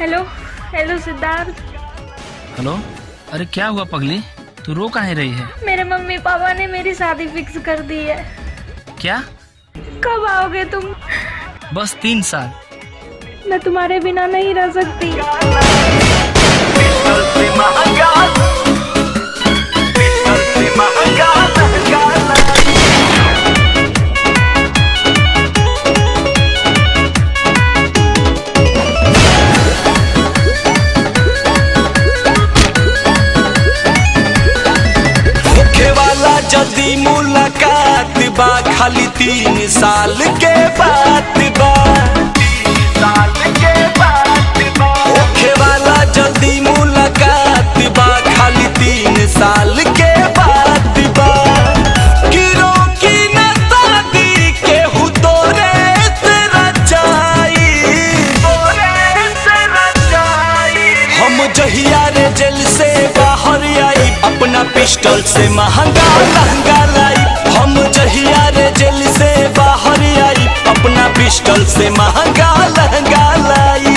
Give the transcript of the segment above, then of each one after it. Hello hello Siddharth. Hello, अरे क्या हुआ पगली, तू रो काहे रही है? मेरे मम्मी पापा ने मेरी शादी फिक्स कर दी है। क्या? कब आओगे तुम? बस 3 साल। मैं तुम्हारे बिना नहीं रह सकती। जदी मुलाकात बा खाली 3 साल के बात बा, 3 साल के बात बा। ओखे वाला जदी मुलाकात बा खाली 3 साल के बात बा। गिरो की न शादी के हु तोरे से रचाई, तोरे से रचाई। हम जहिया रे जेल से बाहर आई अपना पिस्टल से महंगा लहंगा लाई। हम जहिया रे जेल से बाहर आई अपना पिस्टल से महंगा लहंगा लाई।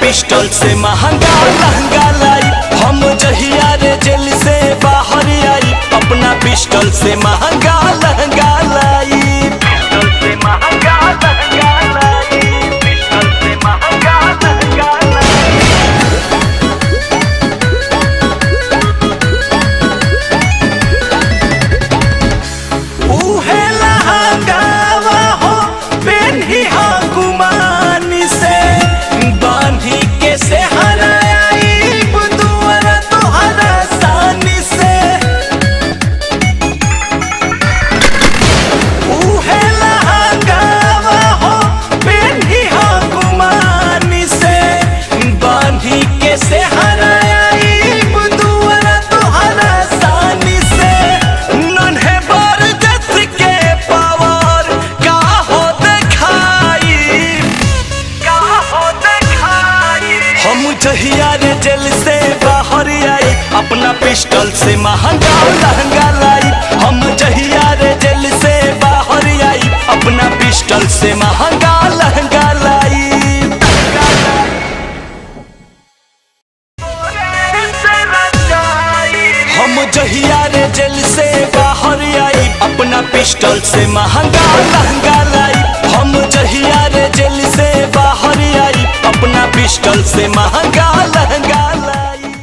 पिस्टल से महंगा, पिस्टल से महंगा लहंगा पिस्टल से महंगा लहंगा लाई। हम जहिया रे जेल से बाहर आई अपना पिस्टल से महंगा लहंगा लाई। पिस्टल से महंगा लहंगा लाई, पिस्टल से महंगा लहंगा लाई। उहे लहंगावा हो पेन्ही गुमानी से बांधी से हराया दुआरा तोहरा सानी से। उहे लहंगावा हो पेन्ही गुमानी से बांधी के से हराया दुआरा तोहरा सानी से। नन्हे बरदस्त के पावर का हो दिखाई, का हो दिखाई। हम जहिया रे जेल से बाहर आई अपना पिस्टल से महंगा लहंगा लाई। हम जहिया रे जेल से बाहर आई अपना पिस्टल से महंगा लहंगा लाई। हम जहिया रे जेल से बाहर आई अपना पिस्टल से महंगा लहंगा लाई। हम जहिया रे जेल से बाहर आई अपना पिस्टल से महंगा